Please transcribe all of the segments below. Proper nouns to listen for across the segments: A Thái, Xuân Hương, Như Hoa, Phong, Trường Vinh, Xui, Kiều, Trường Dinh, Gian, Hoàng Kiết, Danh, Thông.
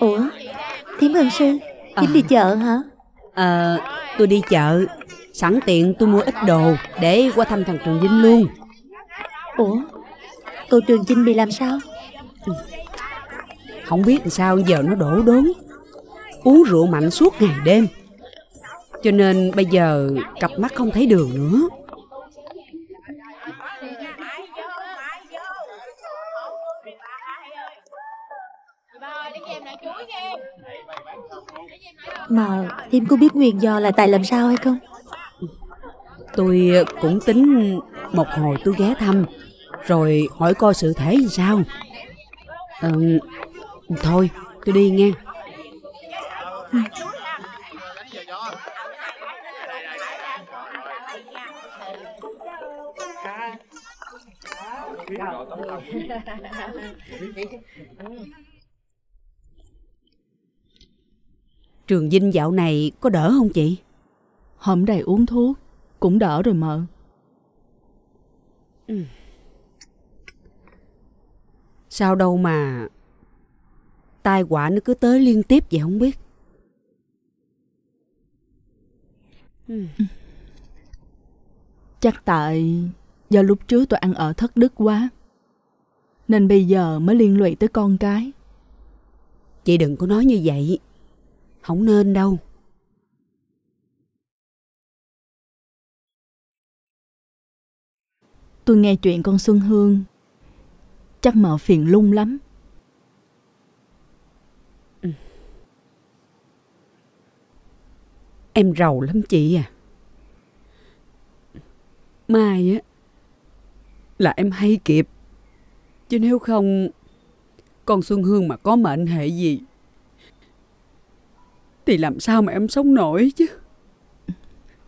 Ủa, Thím Hương Sư, Thím đi chợ hả? Tôi đi chợ, sẵn tiện tôi mua ít đồ để qua thăm thằng Trường Vinh luôn. Ủa, cậu Trường Vinh bị làm sao? Không biết làm sao giờ nó đổ đốn, uống rượu mạnh suốt ngày đêm, cho nên bây giờ cặp mắt không thấy đường nữa. Mà Thím có biết nguyên do là tại làm sao hay không? Tôi cũng tính một hồi tôi ghé thăm rồi hỏi coi sự thể làm sao. Thôi tôi đi nghe. Trường Vinh dạo này có đỡ không chị? Hôm nay uống thuốc cũng đỡ rồi mợ. Sao đâu mà tai họa nó cứ tới liên tiếp vậy không biết. Chắc tại do lúc trước tôi ăn ở thất đức quá, nên bây giờ mới liên lụy tới con cái. Chị đừng có nói như vậy, không nên đâu. Tôi nghe chuyện con Xuân Hương, chắc mợ phiền lung lắm. Em rầu lắm chị à. Mai á là em hay kịp, chứ nếu không con Xuân Hương mà có mệnh hệ gì thì làm sao mà em sống nổi chứ.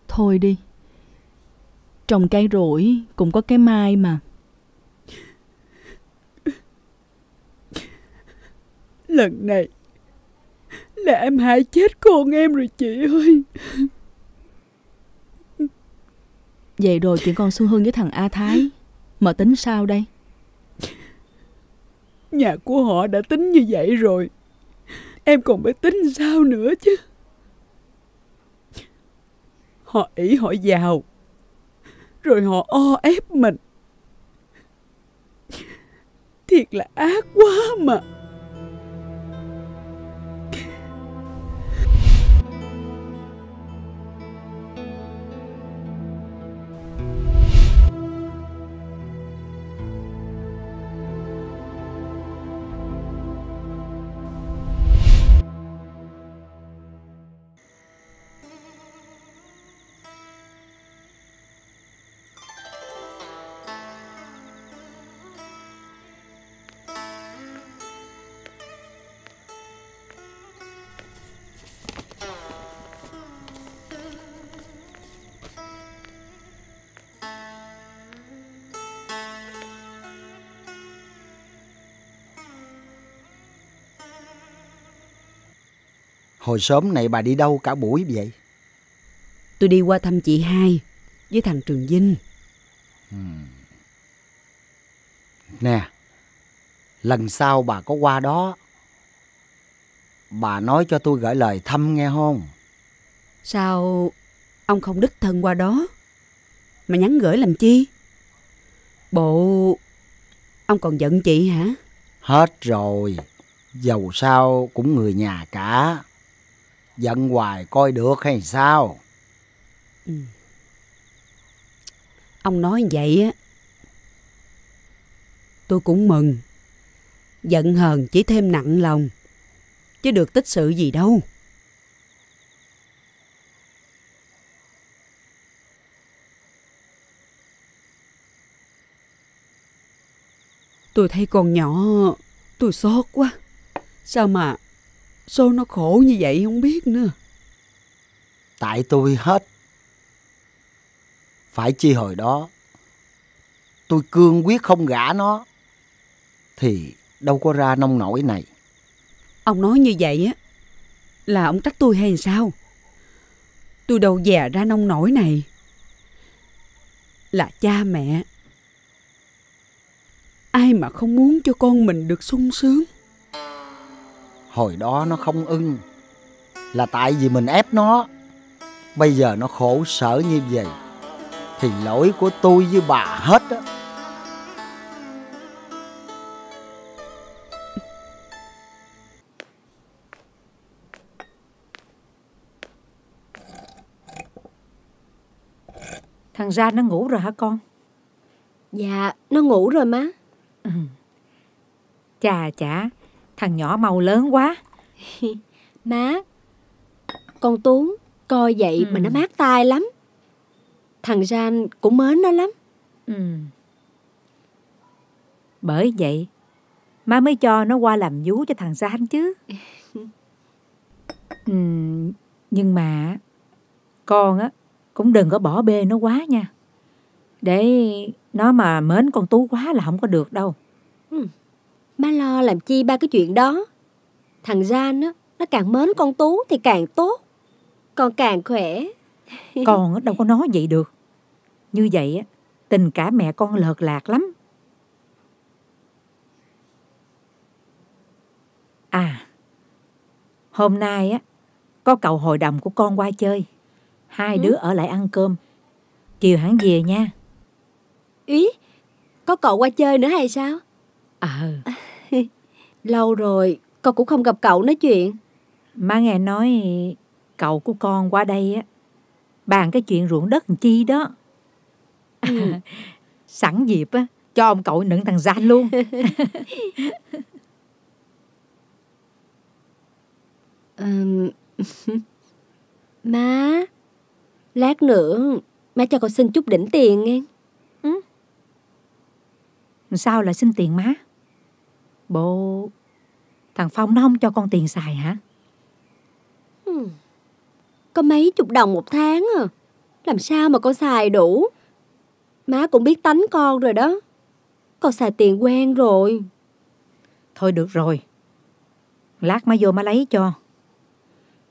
Thôi đi, trồng cây rủi cũng có cái mai mà. Lần này là em hại chết con em rồi chị ơi. Vậy rồi chuyện con Xuân Hương với thằng A Thái mà tính sao đây? Nhà của họ đã tính như vậy rồi, em còn phải tính sao nữa chứ. Họ ỷ họ giàu, rồi họ o ép mình. Thiệt là ác quá mà. Hồi sớm này bà đi đâu cả buổi vậy? Tôi đi qua thăm chị hai với thằng Trường Vinh. Nè, lần sau bà có qua đó, bà nói cho tôi gửi lời thăm nghe không? Sao ông không đích thân qua đó mà nhắn gửi làm chi? Bộ ông còn giận chị hả? Hết rồi, dầu sao cũng người nhà cả, giận hoài coi được hay sao? Ông nói vậy á, tôi cũng mừng. Giận hờn chỉ thêm nặng lòng, chứ được tích sự gì đâu. Tôi thấy con nhỏ tôi xót quá. Sao mà sao nó khổ như vậy không biết nữa. Tại tôi hết. Phải chi hồi đó tôi cương quyết không gả nó thì đâu có ra nông nổi này. Ông nói như vậy á là ông trách tôi hay sao? Tôi đâu già ra nông nổi này. Là cha mẹ, ai mà không muốn cho con mình được sung sướng. Hồi đó nó không ưng là tại vì mình ép nó. Bây giờ nó khổ sở như vậy thì lỗi của tôi với bà hết á. Thằng Ra nó ngủ rồi hả con? Dạ, nó ngủ rồi má. Ừ. Chà chà, thằng nhỏ mau lớn quá. Má, con Tuấn coi vậy mà nó mát tai lắm. Thằng Gian cũng mến nó lắm. Bởi vậy má mới cho nó qua làm vú cho thằng Gian chứ. Nhưng mà con á cũng đừng có bỏ bê nó quá nha. Để nó mà mến con Tú quá là không có được đâu. Má lo làm chi ba cái chuyện đó. Thằng Gian á, nó càng mến con Tú thì càng tốt, con càng khỏe. Con đâu có nói vậy được. Như vậy á, tình cả mẹ con lợt lạc lắm. À, hôm nay á có cậu hội đồng của con qua chơi. Hai đứa ở lại ăn cơm. Chiều hẳn về nha. Ý, có cậu qua chơi nữa hay sao? Lâu rồi con cũng không gặp cậu nói chuyện. Má nghe nói cậu của con qua đây á bàn cái chuyện ruộng đất làm chi đó. Sẵn dịp á cho ông cậu nựng thằng Gian luôn. Má, lát nữa má cho con xin chút đỉnh tiền nghe. Sao lại xin tiền má? Bộ thằng Phong nó không cho con tiền xài hả? Có mấy chục đồng một tháng à, làm sao mà con xài đủ. Má cũng biết tánh con rồi đó, con xài tiền quen rồi. Thôi được rồi, lát má vô má lấy cho.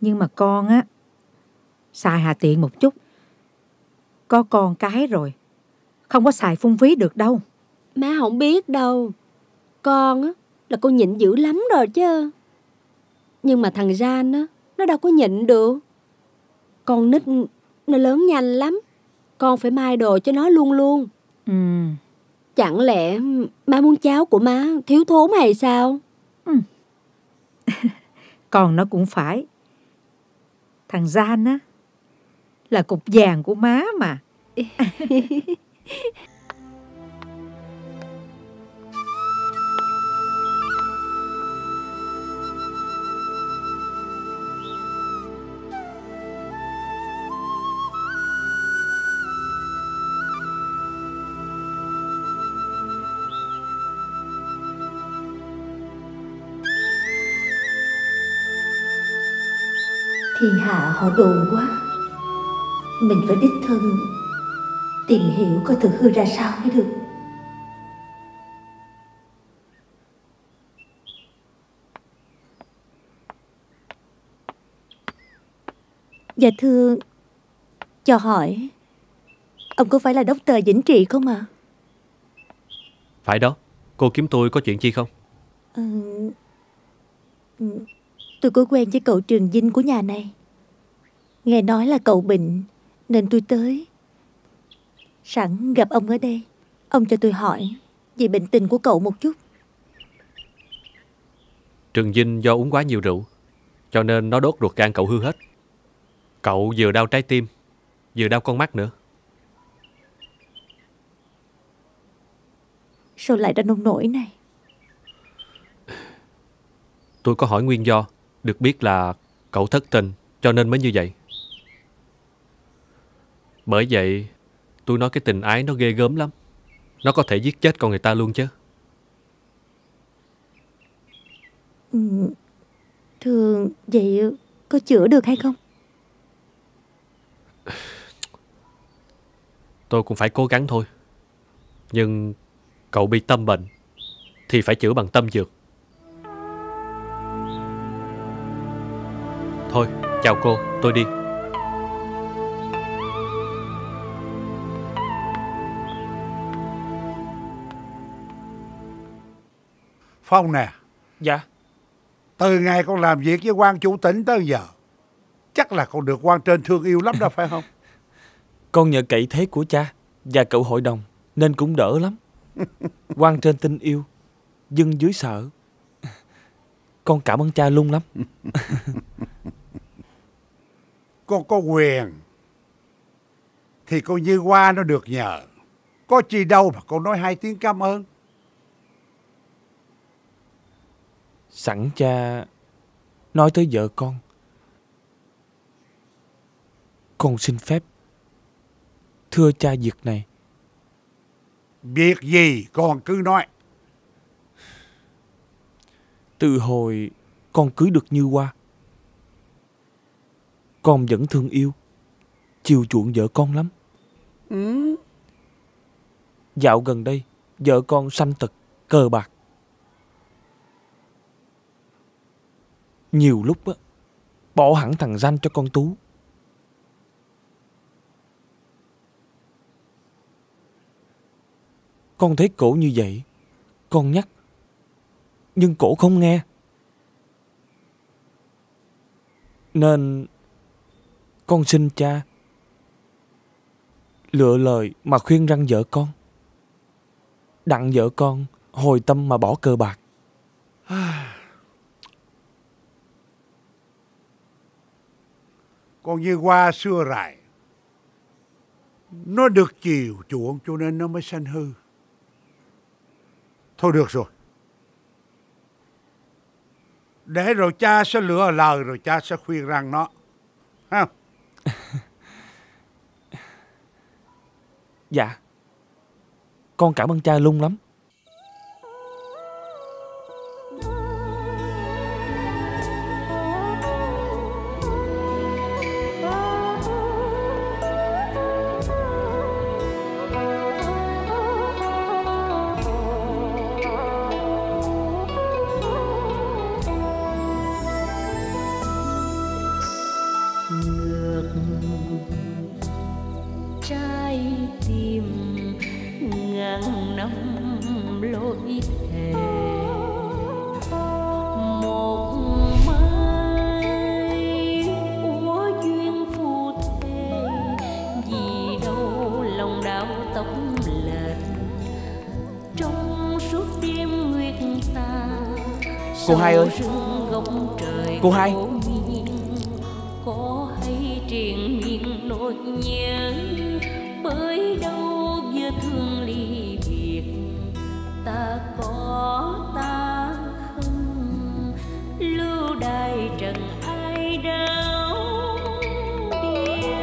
Nhưng mà con á xài hà tiện một chút. Có con cái rồi, không có xài phung phí được đâu. Má không biết đâu. Con á là con nhịn dữ lắm rồi chứ. Nhưng mà thằng Gian á, nó đâu có nhịn được. Con nít nó lớn nhanh lắm, con phải mai đồ cho nó luôn luôn. Chẳng lẽ má muốn cháu của má thiếu thốn hay sao? Còn nó cũng phải. Thằng Gian á là cục vàng của má mà. Thiên hạ họ đồn quá, mình phải đích thân tìm hiểu coi thực hư ra sao mới được. Dạ thưa, cho hỏi ông có phải là đốc tờ Vĩnh Trị không ạ? Phải đó. Cô kiếm tôi có chuyện chi không? Tôi có quen với cậu Trường Vinh của nhà này. Nghe nói là cậu bệnh nên tôi tới. Sẵn gặp ông ở đây, ông cho tôi hỏi về bệnh tình của cậu một chút. Trường Vinh do uống quá nhiều rượu cho nên nó đốt ruột gan cậu hư hết. Cậu vừa đau trái tim vừa đau con mắt nữa. Sao lại ra nông nổi này? Tôi có hỏi nguyên do, được biết là cậu thất tình cho nên mới như vậy. Bởi vậy tôi nói cái tình ái nó ghê gớm lắm. Nó có thể giết chết con người ta luôn chứ. Thường vậy có chữa được hay không? Tôi cũng phải cố gắng thôi. Nhưng cậu bị tâm bệnh thì phải chữa bằng tâm dược. Thôi, chào cô, tôi đi. Phong nè. Dạ. Từ ngày con làm việc với quan chủ tỉnh tới giờ, chắc là con được quan trên thương yêu lắm đó phải không? Con nhờ cậy thế của cha và cậu hội đồng nên cũng đỡ lắm. Quan trên tin yêu, dân dưới sợ. Con cảm ơn cha luôn lắm. Con có quyền thì con Như Hoa nó được nhờ, có chi đâu mà con nói hai tiếng cảm ơn. Sẵn cha nói tới vợ con xin phép thưa cha việc này. Việc gì con cứ nói. Từ hồi con cưới được Như Hoa, con vẫn thương yêu, chiều chuộng vợ con lắm. Dạo gần đây vợ con sanh tật cờ bạc. Nhiều lúc á, bỏ hẳn thằng Danh cho con Tú. Con thấy cổ như vậy, con nhắc nhưng cổ không nghe, nên con xin cha lựa lời mà khuyên răn vợ con, đặng vợ con hồi tâm mà bỏ cờ bạc. Con Như Hoa xưa rài, nó được chiều chuộng cho nên nó mới sanh hư. Thôi được rồi, để rồi cha sẽ lựa lời, rồi cha sẽ khuyên răn nó. Ha? Dạ, con cảm ơn cha lung lắm. Cô Hai ơi, cô Hai. Có hay triền miên nỗi nhớ, bởi đâu vừa thương ly biệt, ta có ta không lưu đài trần ai đâu điên.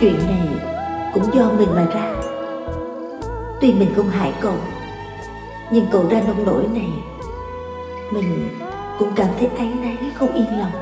Chuyện này cũng do mình mà ra. Tuy mình không hại cậu, nhưng cậu ra nông nỗi này, mình cũng cảm thấy áy náy không yên lòng.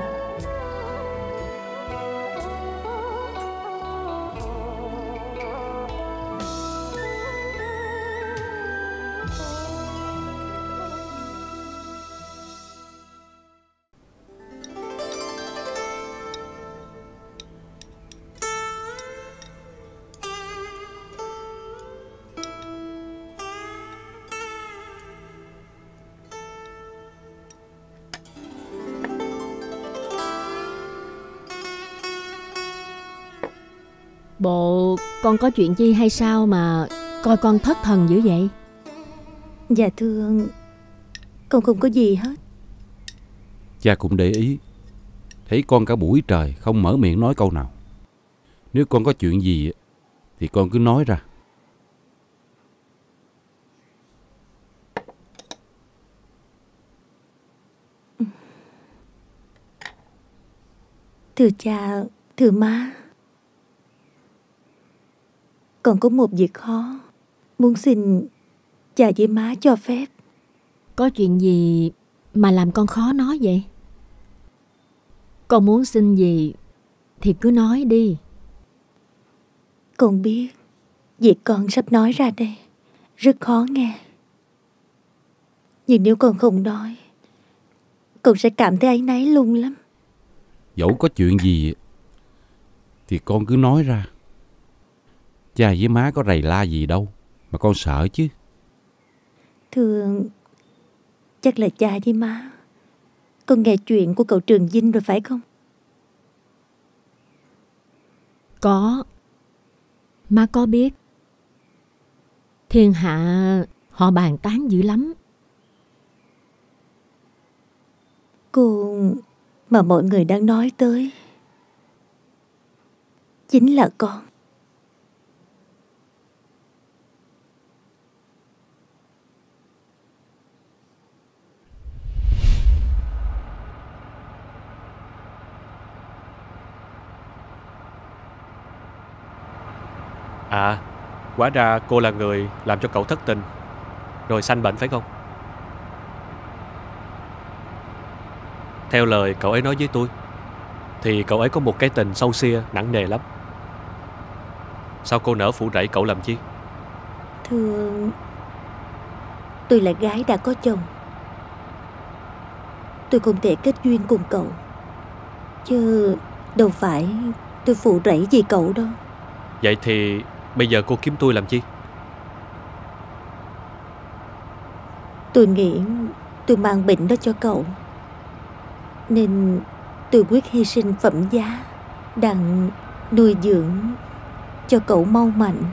Bộ con có chuyện chi hay sao mà coi con thất thần dữ vậy? Dạ thưa, con không có gì hết. Cha cũng để ý, thấy con cả buổi trời không mở miệng nói câu nào. Nếu con có chuyện gì thì con cứ nói ra. Thưa cha, thưa má, còn có một việc khó, muốn xin cha với má cho phép. Có chuyện gì mà làm con khó nói vậy? Con muốn xin gì thì cứ nói đi. Con biết việc con sắp nói ra đây rất khó nghe, nhưng nếu con không nói, con sẽ cảm thấy áy náy lung lắm. Dẫu có chuyện gì thì con cứ nói ra. Cha với má có rầy la gì đâu mà con sợ chứ. Thưa, chắc là cha với má con nghe chuyện của cậu Trường Vinh rồi phải không? Có, má có biết. Thiên hạ họ bàn tán dữ lắm. Cô mà mọi người đang nói tới chính là con. À, hóa ra cô là người làm cho cậu thất tình rồi sanh bệnh phải không? Theo lời cậu ấy nói với tôi thì cậu ấy có một cái tình sâu xia nặng nề lắm. Sao cô nỡ phủ rẫy cậu làm chi? Thưa, tôi là gái đã có chồng, tôi không thể kết duyên cùng cậu, chứ đâu phải tôi phủ rẫy gì cậu đâu. Vậy thì bây giờ cô kiếm tôi làm chi? Tôi nghĩ tôi mang bệnh đó cho cậu, nên tôi quyết hy sinh phẩm giá đặng nuôi dưỡng cho cậu mau mạnh.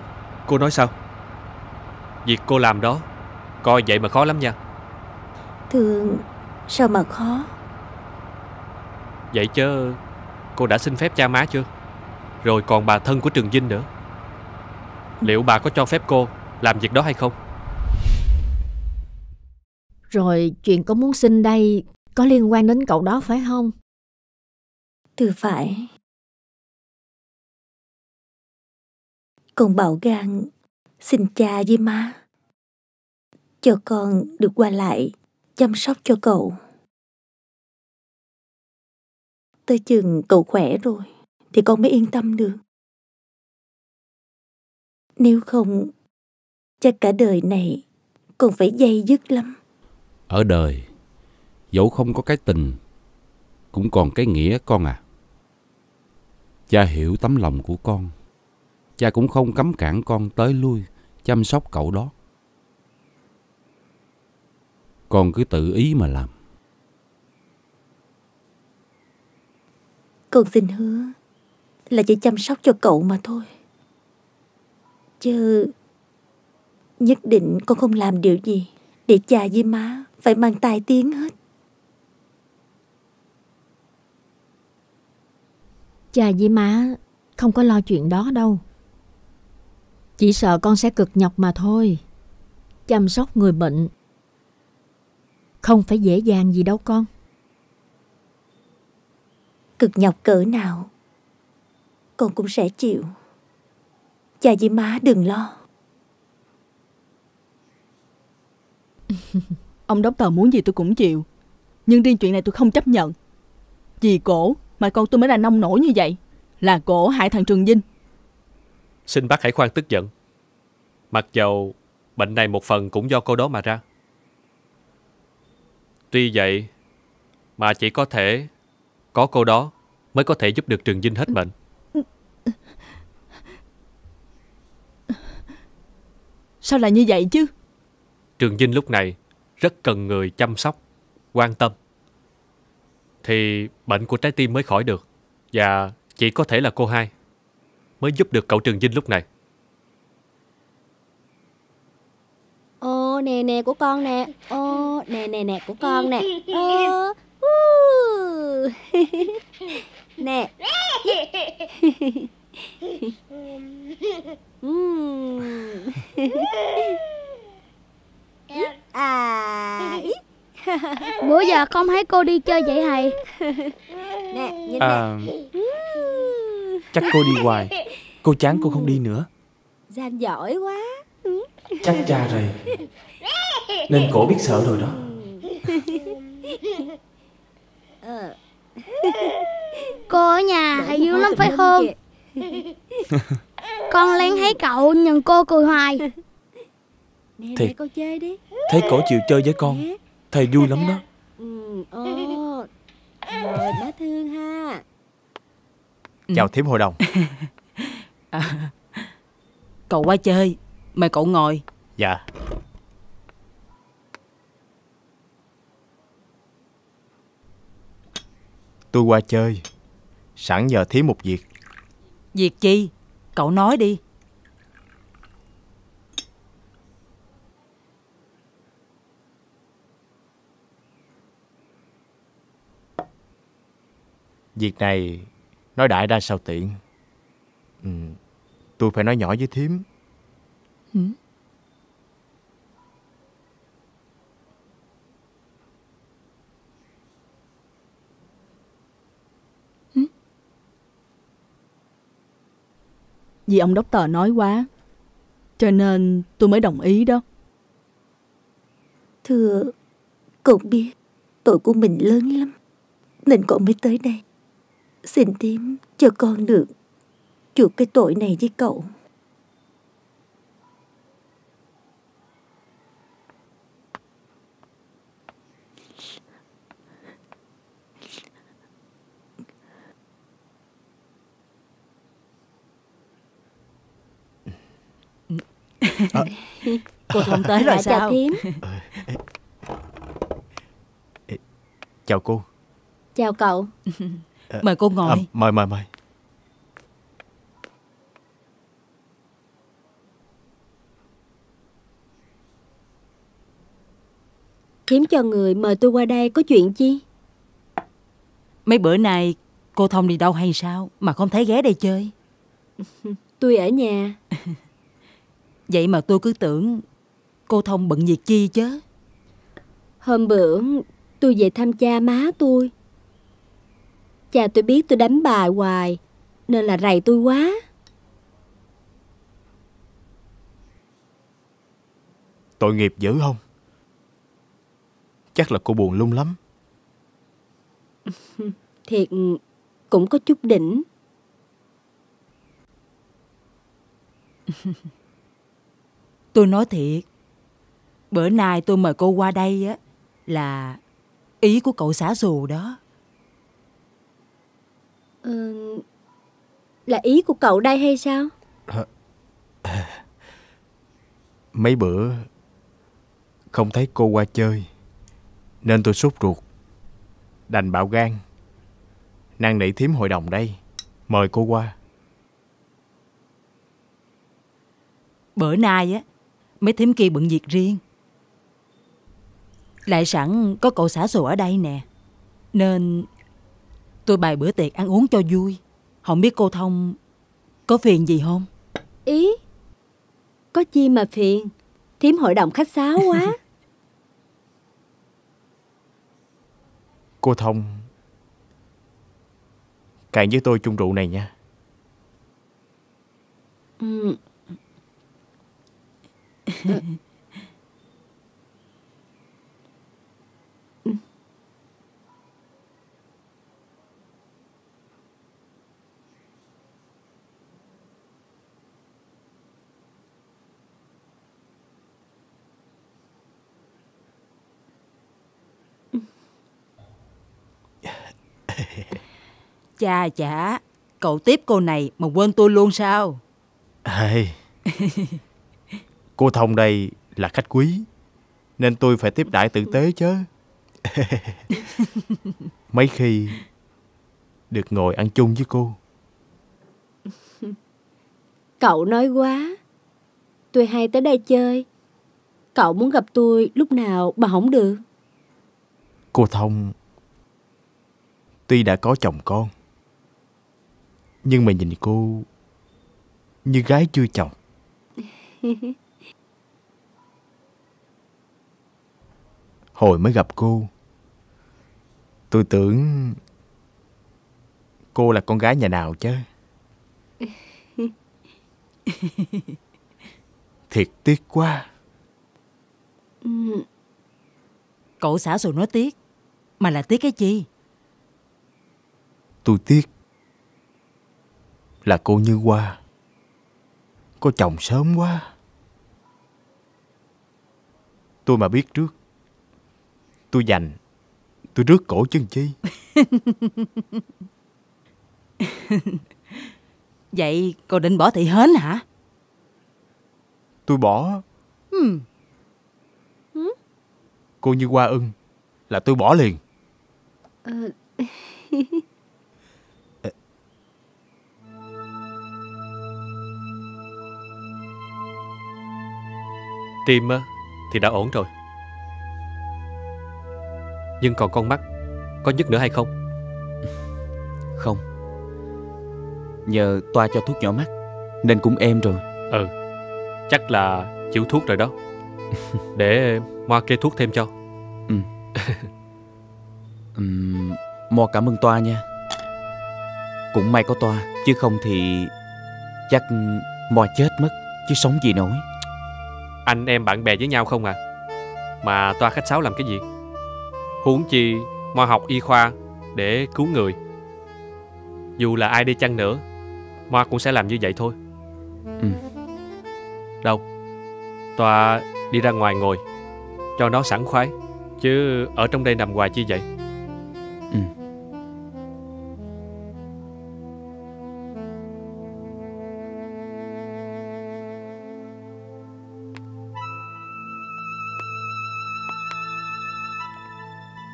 Cô nói sao? Việc cô làm đó coi vậy mà khó lắm nha. Thưa, sao mà khó? Vậy chứ cô đã xin phép cha má chưa? Rồi còn bà thân của Trường Vinh nữa, liệu bà có cho phép cô làm việc đó hay không? Rồi chuyện có muốn xin đây có liên quan đến cậu đó phải không? Từ phải. Con bạo gan xin cha với má cho con được qua lại chăm sóc cho cậu. Tới chừng cậu khỏe rồi thì con mới yên tâm được. Nếu không, chắc cả đời này con phải day dứt lắm. Ở đời, dẫu không có cái tình, cũng còn cái nghĩa con à. Cha hiểu tấm lòng của con, cha cũng không cấm cản con tới lui chăm sóc cậu đó. Con cứ tự ý mà làm. Con xin hứa là chỉ chăm sóc cho cậu mà thôi, chứ nhất định con không làm điều gì để cha với má phải mang tai tiếng hết. Cha với má không có lo chuyện đó đâu, chỉ sợ con sẽ cực nhọc mà thôi. Chăm sóc người bệnh không phải dễ dàng gì đâu con. Cực nhọc cỡ nào con cũng sẽ chịu. Cha với má đừng lo. Ông doctor muốn gì tôi cũng chịu. Nhưng riêng chuyện này tôi không chấp nhận. Vì cổ mà con tôi mới ra nông nổi như vậy. Là cổ hại thằng Trường Vinh. Xin bác hãy khoan tức giận. Mặc dầu bệnh này một phần cũng do cô đó mà ra. Tuy vậy mà chỉ có thể có cô đó mới có thể giúp được Trường Vinh hết bệnh. Sao lại như vậy chứ? Trường Vinh lúc này rất cần người chăm sóc, quan tâm, thì bệnh của trái tim mới khỏi được. Và chỉ có thể là cô hai mới giúp được cậu Trường Vinh lúc này. Ô nè nè của con nè. Ô nè nè nè của con nè. Ô. Nè. À. Bữa giờ không thấy cô đi chơi vậy hay. Nè, nhìn à, nè. Chắc cô đi hoài. Cô chán cô không đi nữa. Gian giỏi quá. Chắc cha rồi. Nên cổ biết sợ rồi đó. Cô ở nhà hay yếu lắm phải không? Con lén thấy cậu nhưng cô cười hoài. Thì thấy cổ chịu chơi với con, thầy vui lắm đó. Rồi má thương ha. Chào thím hội đồng. À, cậu qua chơi, mời cậu ngồi. Dạ. Tôi qua chơi, sẵn giờ thím một việc. Việc chi? Cậu nói đi. Việc này nói đại ra sao tiện. Tôi phải nói nhỏ với thím. Vì ông doctor nói quá, cho nên tôi mới đồng ý đó. Thưa, cậu biết tội của mình lớn lắm, nên cậu mới tới đây. Xin thím cho con được chuộc cái tội này với cậu. À. Cô Thông tới rồi sao? Chào thím. Chào cô. Chào cậu. Mời cô ngồi. Mời mời mời. Thím cho người mời tôi qua đây có chuyện chi? Mấy bữa nay cô Thông đi đâu hay sao mà không thấy ghé đây chơi? Tôi ở nhà. Vậy mà tôi cứ tưởng cô Thông bận việc chi chứ. Hôm bữa tôi về thăm cha má tôi. Cha tôi biết tôi đánh bài hoài nên là rầy tôi quá. Tội nghiệp dữ không? Chắc là cô buồn lung lắm. Thiệt cũng có chút đỉnh. Tôi nói thiệt, bữa nay tôi mời cô qua đây á là ý của cậu xã xù đó. Là ý của cậu đây hay sao? Mấy bữa không thấy cô qua chơi nên tôi sốt ruột, đành bạo gan năn nỉ thím hội đồng đây mời cô qua. Bữa nay á mấy thím kia bận việc riêng, lại sẵn có cậu xã xù ở đây nè, nên tôi bày bữa tiệc ăn uống cho vui. Không biết cô Thông có phiền gì không? Ý, có chi mà phiền. Thím hội đồng khách sáo quá. Cô Thông cạn với tôi chung rượu này nha. Chà chà, cậu tiếp cô này mà quên tôi luôn sao? Ê, cô Thông đây là khách quý, nên tôi phải tiếp đãi tử tế chứ. Mấy khi được ngồi ăn chung với cô. Cậu nói quá. Tôi hay tới đây chơi. Cậu muốn gặp tôi lúc nào mà không được. Cô Thông tuy đã có chồng con, nhưng mà nhìn cô như gái chưa chồng. Hồi mới gặp cô, tôi tưởng cô là con gái nhà nào chứ. Thiệt tiếc quá. Cậu xả rồi nói tiếc, mà là tiếc cái gì? Tôi tiếc là cô Như Hoa có chồng sớm quá. Tôi mà biết trước, tôi dành, tôi rước cổ chứ chi. Vậy cô định bỏ thị Hến hả? Tôi bỏ. Cô Như Hoa ưng là tôi bỏ liền. Tim thì đã ổn rồi, nhưng còn con mắt có nhức nữa hay không? Không. Nhờ toa cho thuốc nhỏ mắt nên cũng êm rồi. Ừ, chắc là chịu thuốc rồi đó. Để Moa kê thuốc thêm cho. Moa cảm ơn toa nha. Cũng may có toa, chứ không thì chắc Moa chết mất, chứ sống gì nổi. Anh em bạn bè với nhau không à, mà toa khách sáo làm cái gì? Huống chi Moa học y khoa để cứu người. Dù là ai đi chăng nữa, Moa cũng sẽ làm như vậy thôi. Đâu, toa đi ra ngoài ngồi cho nó sảng khoái, chứ ở trong đây nằm hoài chi vậy.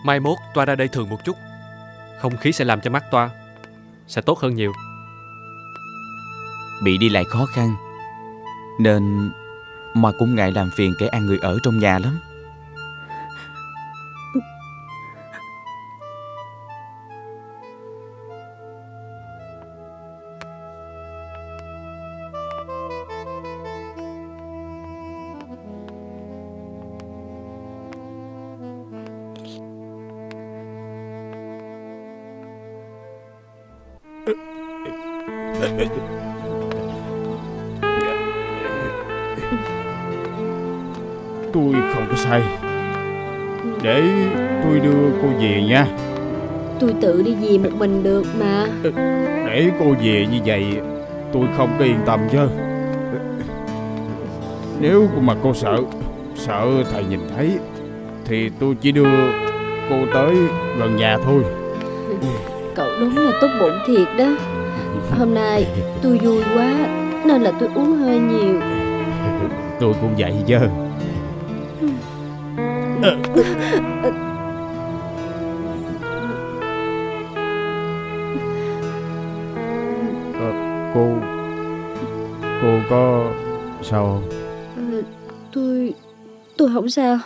Mai mốt toa ra đây thường một chút, không khí sẽ làm cho mắt toa sẽ tốt hơn nhiều. Bị đi lại khó khăn nên mà cũng ngại làm phiền kẻ ăn người ở trong nhà lắm. Tôi không có say. Để tôi đưa cô về nha. Tôi tự đi về một mình được mà. Để cô về như vậy tôi không có yên tâm chứ. Nếu mà cô sợ thầy nhìn thấy thì tôi chỉ đưa cô tới gần nhà thôi. Cậu đúng là tốt bụng thiệt đó. Hôm nay tôi vui quá nên là tôi uống hơi nhiều. Tôi cũng vậy chứ. Cô có sao không? Tôi không sao.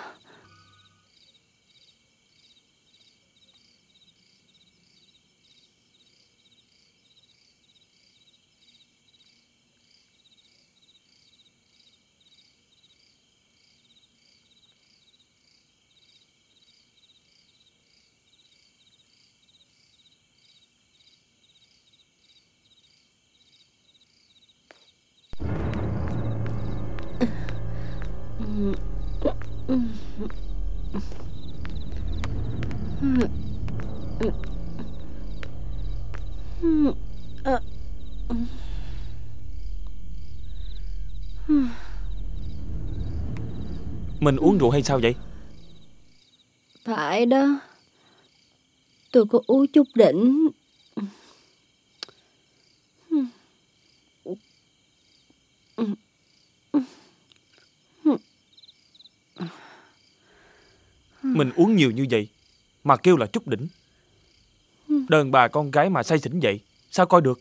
Mình uống rượu hay sao vậy? Phải đó, tôi có uống chút đỉnh. Mình uống nhiều như vậy mà kêu là chút đỉnh. Đàn bà con gái mà say xỉn vậy sao coi được.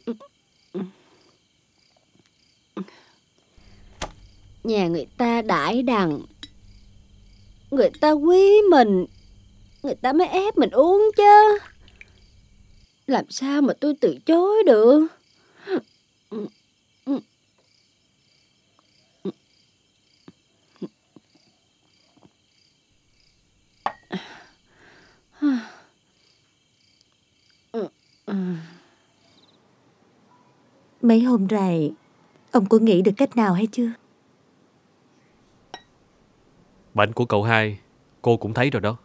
Nhà người ta đãi đằng, người ta quý mình, người ta mới ép mình uống chứ. Làm sao mà tôi từ chối được. Mấy hôm rồi ông có nghĩ được cách nào hay chưa? Bệnh của cậu hai cô cũng thấy rồi đó.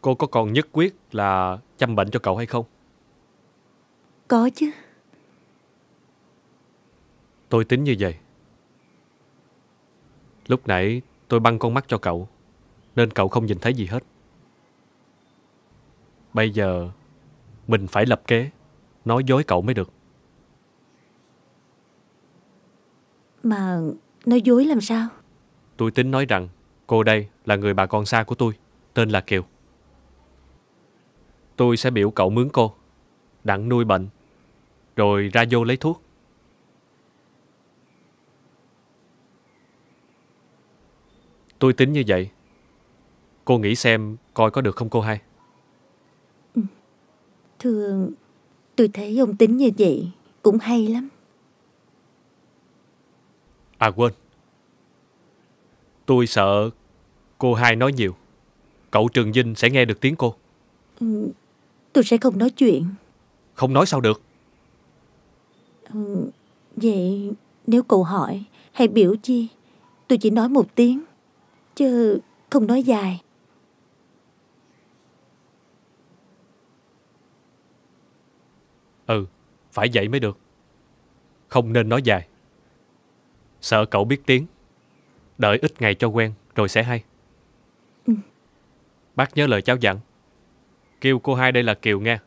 Cô có còn nhất quyết là chăm bệnh cho cậu hay không? Có chứ. Tôi tính như vậy. Lúc nãy tôi băng con mắt cho cậu nên cậu không nhìn thấy gì hết. Bây giờ mình phải lập kế, nói dối cậu mới được. Mà nói dối làm sao? Tôi tính nói rằng cô đây là người bà con xa của tôi, tên là Kiều. Tôi sẽ biểu cậu mướn cô, đặng nuôi bệnh, rồi ra vô lấy thuốc. Tôi tính như vậy. Cô nghĩ xem coi có được không cô hai? Thưa, tôi thấy ông tính như vậy cũng hay lắm. À quên, tôi sợ cô hai nói nhiều, cậu Trường Vinh sẽ nghe được tiếng cô. Tôi sẽ không nói chuyện. Không nói sao được? Vậy nếu cậu hỏi hay biểu chi, tôi chỉ nói một tiếng, chứ không nói dài. Ừ, phải vậy mới được. Không nên nói dài, sợ cậu biết tiếng. Đợi ít ngày cho quen rồi sẽ hay. Bác nhớ lời cháu dặn, kêu cô hai đây là Kiều nghe.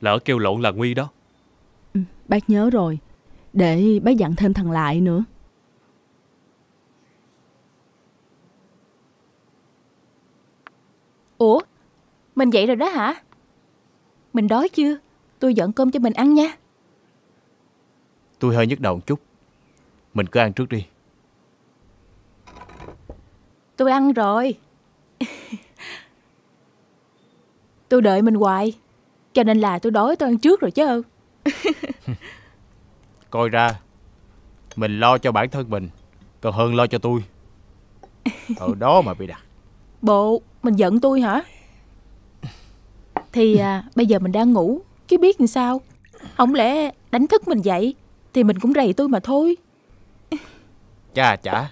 Lỡ kêu lộn là nguy đó. Bác nhớ rồi. Để bác dặn thêm thằng Lại nữa. Ủa, mình dậy rồi đó hả? Mình đói chưa? Tôi dọn cơm cho mình ăn nha. Tôi hơi nhức đầu một chút, mình cứ ăn trước đi. Tôi ăn rồi. Tôi đợi mình hoài, cho nên là tôi đói tôi ăn trước rồi chứ. Coi ra mình lo cho bản thân mình còn hơn lo cho tôi. Ở đó mà bị đặt. Bộ mình giận tôi hả? Thì bây giờ mình đang ngủ chứ biết làm sao. Không lẽ đánh thức mình dậy thì mình cũng rầy tôi mà thôi. Chà chả,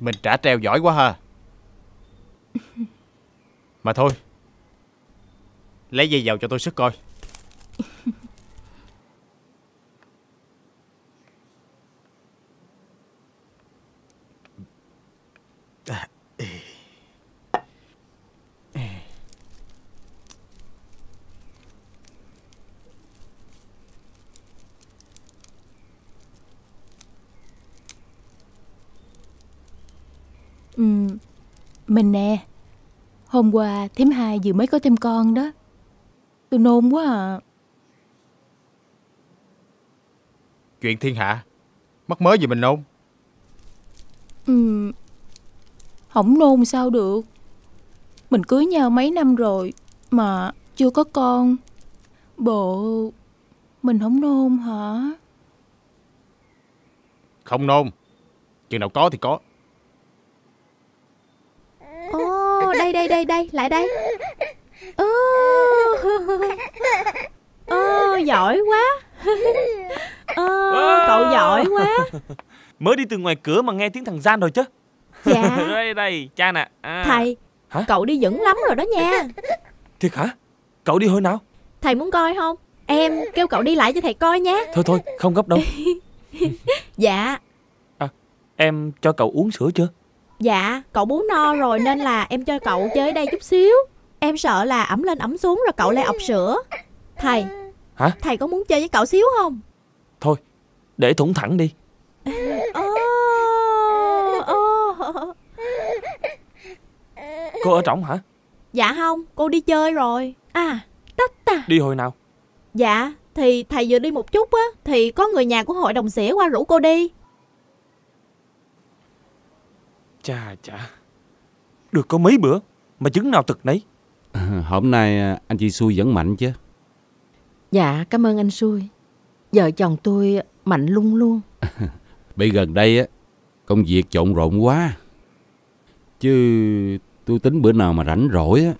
mình trả treo giỏi quá ha. Mà thôi, lấy dây vào cho tôi sức coi. Mình nè, hôm qua thím hai vừa mới có thêm con đó. Tôi nôn quá à. Chuyện thiên hạ, mắc mớ gì mình nôn? Không nôn sao được. Mình cưới nhau mấy năm rồi mà chưa có con. Bộ mình không nôn hả? Không nôn, chừng nào có thì có. Đây, lại đây. Giỏi quá. Cậu giỏi quá. Mới đi từ ngoài cửa mà nghe tiếng thằng Gian rồi chứ. Dạ. Đây, cha nè. Thầy, hả? Cậu đi vững lắm rồi đó nha. Thiệt hả? Cậu đi hồi nào? Thầy muốn coi không? Em kêu cậu đi lại cho thầy coi nhé. Thôi, không gấp đâu. Dạ. Em cho cậu uống sữa chưa? Dạ, cậu bú no rồi nên là em cho cậu chơi đây chút xíu. Em sợ là ẩm lên ẩm xuống rồi cậu lại ọc sữa. Thầy, hả? Thầy có muốn chơi với cậu xíu không? Thôi, để thủng thẳng đi. Cô ở trỏng hả? Dạ không, cô đi chơi rồi. À, tách ta. Đi hồi nào? Dạ, thì thầy vừa đi một chút á, thì có người nhà của hội đồng xỉa qua rủ cô đi. Chà chà, được có mấy bữa mà chứng nào thực nấy. Hôm nay anh chị Xui vẫn mạnh chứ? Dạ, cảm ơn anh Xui. Vợ chồng tôi mạnh luôn luôn. Bây gần đây á, công việc trộn rộn quá. Chứ tôi tính bữa nào mà rảnh rỗi á,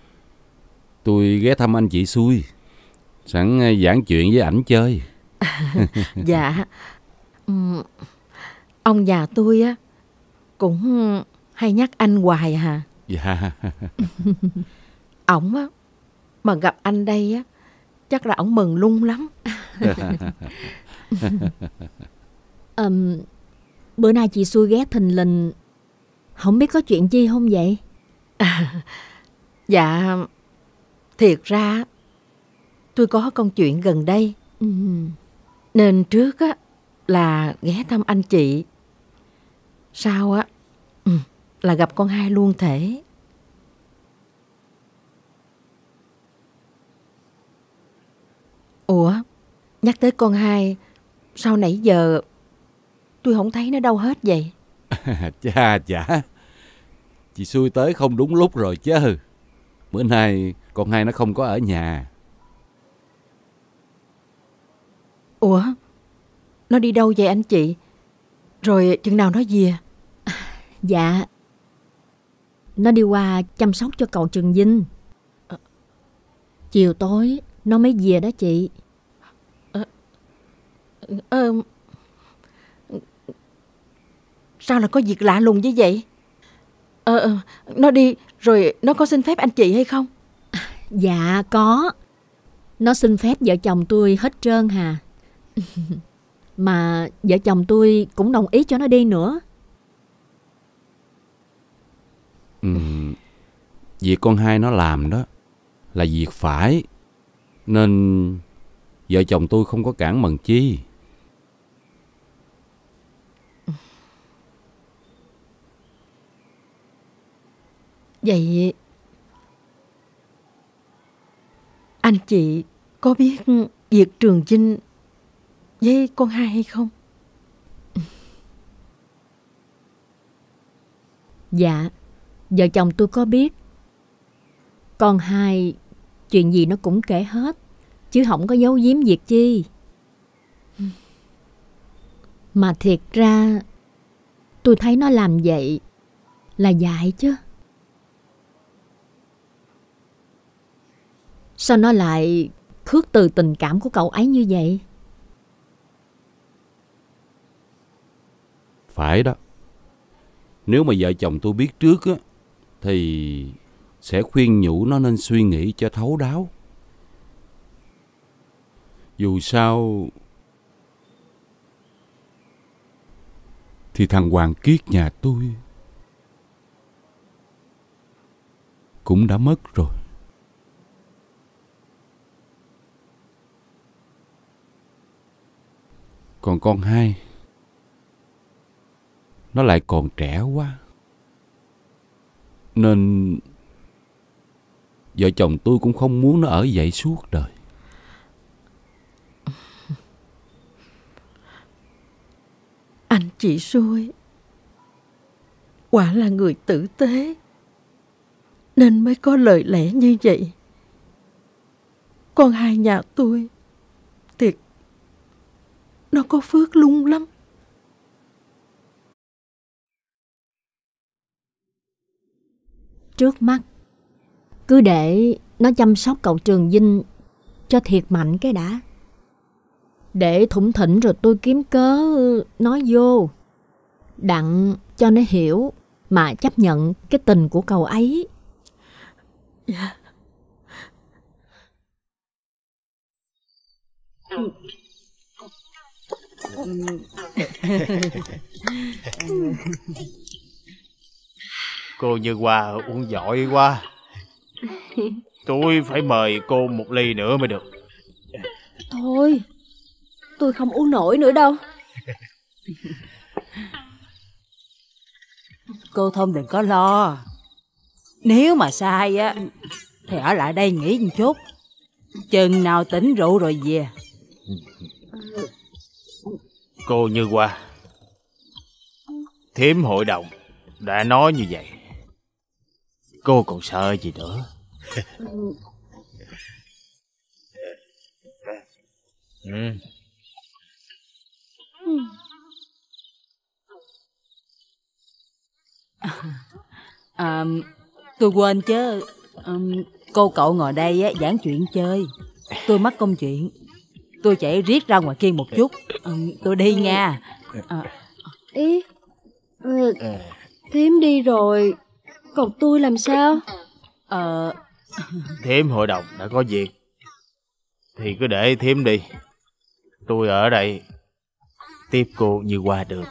tôi ghé thăm anh chị Xui, sẵn giảng chuyện với ảnh chơi. Dạ. Ông già tôi á cũng hay nhắc anh hoài hả? Dạ. Ổng á, mà gặp anh đây á, chắc là ổng mừng lung lắm. Bữa nay chị Xui ghé thình lình, không biết có chuyện chi không vậy? Dạ, thiệt ra tôi có công chuyện gần đây, nên trước á là ghé thăm anh chị, sau á là gặp con hai luôn thể. Ủa, nhắc tới con hai, sao nãy giờ tôi không thấy nó đâu hết vậy? Chà chà, chị Xui tới không đúng lúc rồi chứ. Bữa nay con hai nó không có ở nhà. Ủa, nó đi đâu vậy anh chị? Rồi chừng nào nó về? Dạ, nó đi qua chăm sóc cho cậu Trường Vinh. Chiều tối nó mới về đó chị. Sao là có việc lạ lùng như vậy? Nó đi rồi nó có xin phép anh chị hay không? Dạ có. Nó xin phép vợ chồng tôi hết trơn hà. Mà vợ chồng tôi cũng đồng ý cho nó đi nữa. Việc con hai nó làm đó là việc phải, nên vợ chồng tôi không có cản mần chi. Vậy anh chị có biết việc Trường Dinh với con hai hay không? Dạ, vợ chồng tôi có biết. Con hai chuyện gì nó cũng kể hết, chứ không có giấu giếm việc chi. Mà thiệt ra tôi thấy nó làm vậy là dại chứ. Sao nó lại khước từ tình cảm của cậu ấy như vậy? Phải đó. Nếu mà vợ chồng tôi biết trước á, thì sẽ khuyên nhủ nó nên suy nghĩ cho thấu đáo. Dù sao thì thằng Hoàng Kiết nhà tôi cũng đã mất rồi. Còn con hai, nó lại còn trẻ quá, nên vợ chồng tôi cũng không muốn nó ở vậy suốt đời. Anh chị Xui quả là người tử tế, nên mới có lời lẽ như vậy. Con hai nhà tôi thiệt nó có phước lung lắm. Trước mắt cứ để nó chăm sóc cậu Trường Vinh cho thiệt mạnh cái đã, để thủng thỉnh rồi tôi kiếm cớ nói vô, đặng cho nó hiểu mà chấp nhận cái tình của cậu ấy. Dạ. Cô Như Hoa uống giỏi quá. Tôi phải mời cô một ly nữa mới được. Thôi, tôi không uống nổi nữa đâu. Cô Thông đừng có lo. Nếu mà sai á thì ở lại đây nghỉ một chút, chừng nào tỉnh rượu rồi về. Cô Như Hoa, thím hội đồng đã nói như vậy, cô còn sợ gì nữa. Tôi quên chứ, cô cậu ngồi đây á, giảng chuyện chơi. Tôi mắc công chuyện, tôi chạy riết ra ngoài kia một chút. Tôi đi nha. Ý, thím đi rồi, còn tôi làm sao? Thím hội đồng đã có việc thì cứ để thím đi, tôi ở đây tiếp cô Như Hoa được.